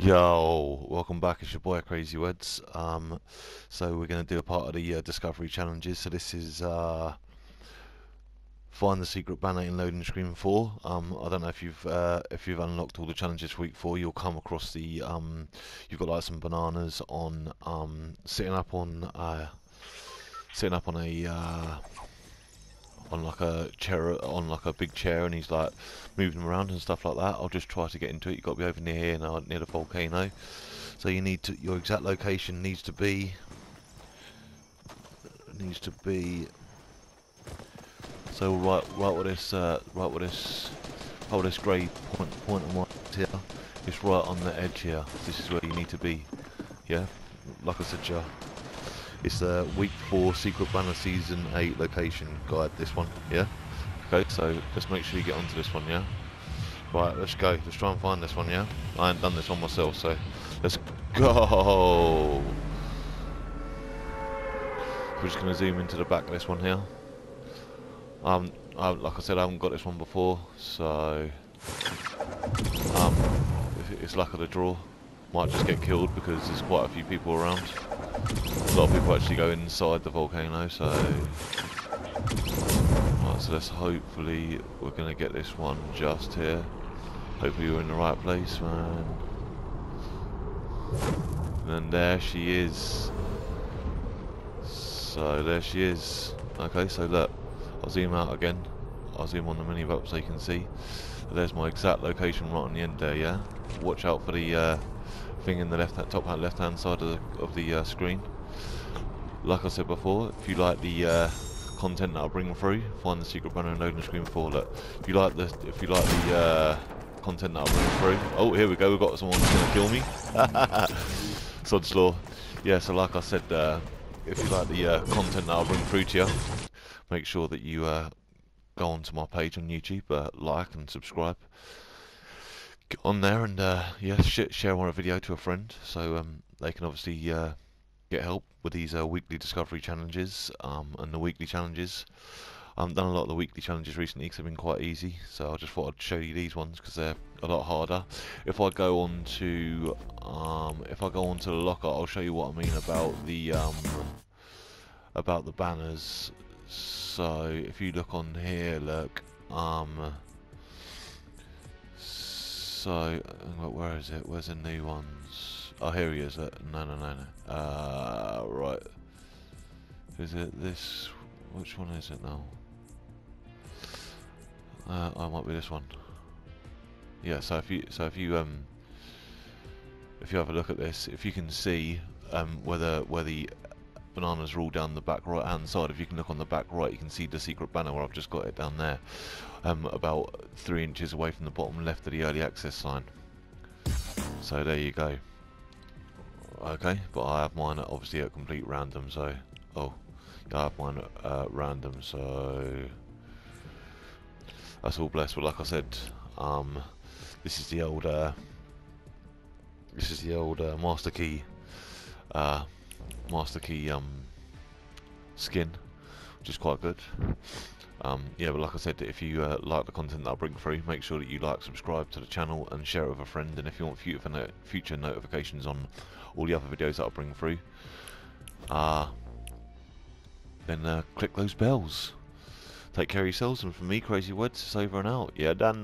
Yo, welcome back, it's your boy Crazywedz. So we're going to do a part of the Discovery Challenges. So this is Find the Secret Banner in Loading Screen 4. I don't know if you've unlocked all the challenges for week 4, you'll come across the, you've got like some bananas on sitting up on like a big chair, and he's like moving around and stuff like that. I'll just try to get into it. You've got to be over near here, near the volcano. So you need to, your exact location needs to be. So right where this grey point and white here. It's right on the edge here. This is where you need to be. Yeah, like I said, yeah. It's the week 4 Secret Banner Season 8 location guide, this one, yeah? Okay, so just make sure you get onto this one, yeah? Right, let's go, let's try and find this one, yeah? I ain't done this one myself, so let's go! We're just going to zoom into the back of this one here. Like I said, I haven't got this one before, so it's luck of the draw. Might just get killed because there's quite a few people around. A lot of people actually go inside the volcano, so... Right, so let's hopefully we're going to get this one just here. Hopefully we're in the right place, man. And there she is. So there she is. Okay, so look. I'll zoom out again. I'll zoom on the minimap so you can see. There's my exact location right on the end there, yeah? Watch out for the... thing in the top left hand side of the screen. Like I said before, if you like the content that I bring through, find the secret banner and loading screen 4. Look, if you like the content that I bring through. Oh, here we go. We've got someone who's gonna kill me. Sod's law. Yeah. So like I said, if you like the content that I bring through to you, make sure that you go onto my page on YouTube, like and subscribe. Get on there and yeah, share my video to a friend so they can obviously get help with these weekly discovery challenges and the weekly challenges. I haven't done a lot of the weekly challenges recently because they've been quite easy, so I just thought I'd show you these ones because they're a lot harder. If I go on to the locker, I'll show you what I mean about the banners. So if you look on here, look. So, where is it? Where's the new ones? Oh, here he is. No. Right. Is it this? Which one is it now? I might be this one. Yeah. So if you have a look at this, if you can see where the bananas are all down the back right hand side. If you can look on the back right, you can see the secret banner where I've just got it down there, about 3 inches away from the bottom left of the early access sign. So there you go. Okay, but I have mine obviously at complete random. So I have mine at random. So that's all blessed. But like I said, this is the old Master Key. Master Key skin, which is quite good. Yeah, but like I said, if you like the content that I bring through, make sure that you like, subscribe to the channel and share it with a friend. And if you want future notifications on all the other videos that I bring through, then click those bells. Take care of yourselves, and from me, Crazywedz, it's over and out. Yeah, done.